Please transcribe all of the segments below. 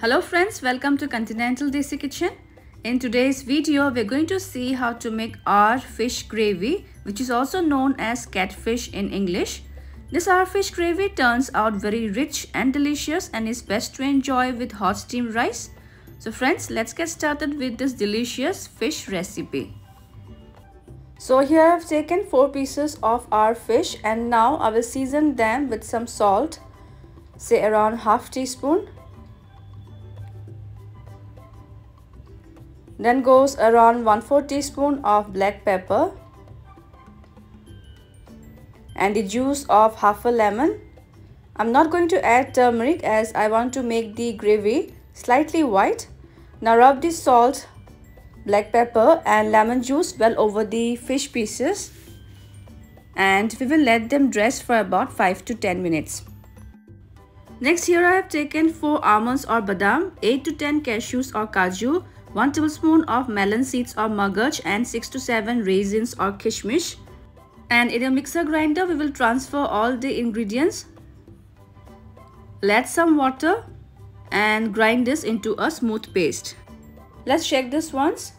Hello friends, welcome to Continental Desi Kitchen. In today's video, we're going to see how to make our fish gravy, which is also known as catfish in English. This our fish gravy turns out very rich and delicious and is best to enjoy with hot steamed rice. So friends, let's get started with this delicious fish recipe. So here I have taken 4 pieces of our fish and now I will season them with some salt, say around half teaspoon. Then goes around 1/4 teaspoon of black pepper and the juice of half a lemon. I'm not going to add turmeric as I want to make the gravy slightly white. Now rub the salt, black pepper and lemon juice well over the fish pieces and we will let them dress for about 5 to 10 minutes. Next, here I have taken 4 almonds or badam, 8 to 10 cashews or kaju, 1 tablespoon of melon seeds or magaj and 6 to 7 raisins or kishmish. And in a mixer grinder, we will transfer all the ingredients. Add some water and grind this into a smooth paste. Let's shake this once.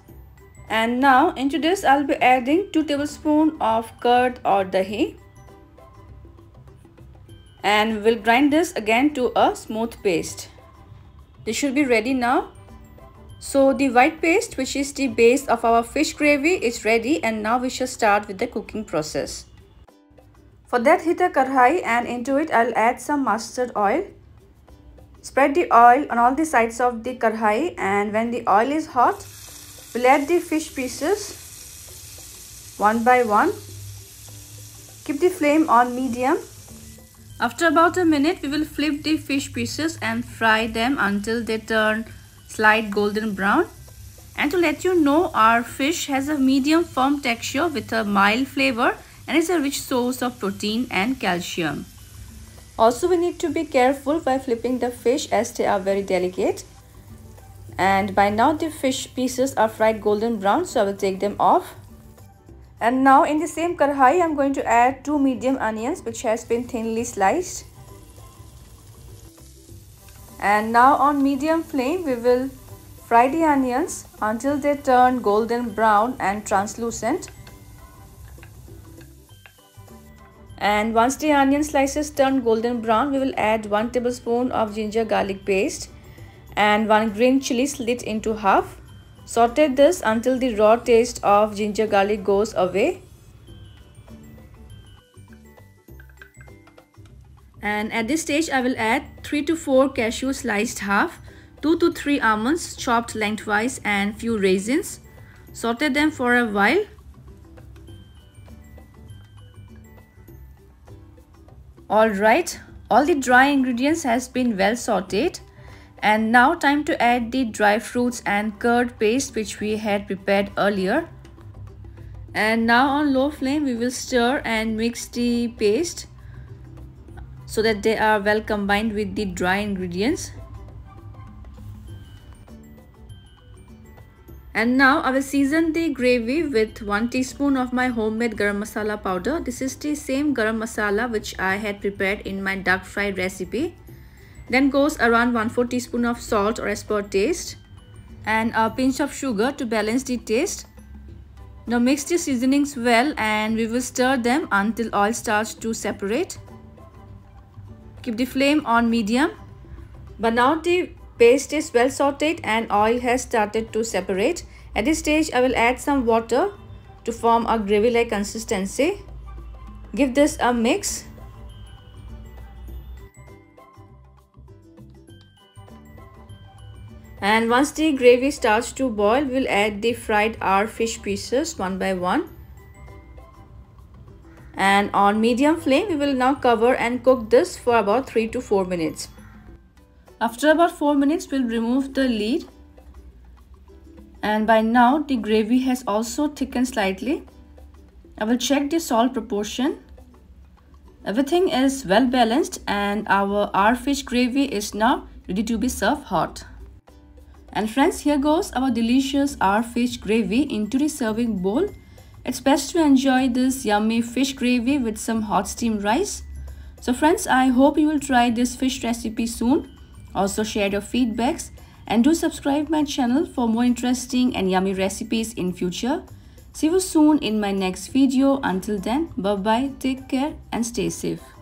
And now into this, I'll be adding 2 tablespoons of curd or dahi. And we'll grind this again to a smooth paste. This should be ready now. So the white paste, which is the base of our fish gravy, is ready and now we shall start with the cooking process. For that, heat a karhai and into it I'll add some mustard oil. Spread the oil on all the sides of the karhai and when the oil is hot, we'll add the fish pieces one by one. Keep the flame on medium. After about a minute, we will flip the fish pieces and fry them until they turn slight golden brown. And to let you know, our fish has a medium firm texture with a mild flavor and is a rich source of protein and calcium. Also, we need to be careful by flipping the fish as they are very delicate. And by now the fish pieces are fried golden brown, so I will take them off. And now in the same karhai, I'm going to add 2 medium onions which has been thinly sliced. And now on medium flame, we will fry the onions until they turn golden brown and translucent. And once the onion slices turn golden brown, we will add 1 tablespoon of ginger garlic paste and 1 green chili slit into half. Saute this until the raw taste of ginger garlic goes away. And at this stage, I will add 3 to 4 cashews sliced half, 2 to 3 almonds chopped lengthwise and few raisins. Saute them for a while. Alright, all the dry ingredients has been well sauteed. And now time to add the dry fruits and curd paste which we had prepared earlier. And now on low flame, we will stir and mix the paste so that they are well combined with the dry ingredients. And now I will season the gravy with 1 teaspoon of my homemade garam masala powder. This is the same garam masala which I had prepared in my duck fried recipe. Then goes around 1/4 teaspoon of salt or as per taste and a pinch of sugar to balance the taste. Now mix the seasonings well and we will stir them until oil starts to separate. Keep the flame on medium. But now the paste is well sauteed and oil has started to separate. At this stage, I will add some water to form a gravy-like consistency. Give this a mix. And once the gravy starts to boil, we'll add the fried our fish pieces one by one. And on medium flame, we will now cover and cook this for about 3 to 4 minutes. After about 4 minutes, we'll remove the lid. And by now, the gravy has also thickened slightly. I will check the salt proportion. Everything is well balanced and our fish gravy is now ready to be served hot. And friends, here goes our delicious our fish gravy into the serving bowl. It's best to enjoy this yummy fish gravy with some hot steamed rice. So friends, I hope you will try this fish recipe soon. Also share your feedbacks and do subscribe my channel for more interesting and yummy recipes in future. See you soon in my next video. Until then, bye bye, take care and stay safe.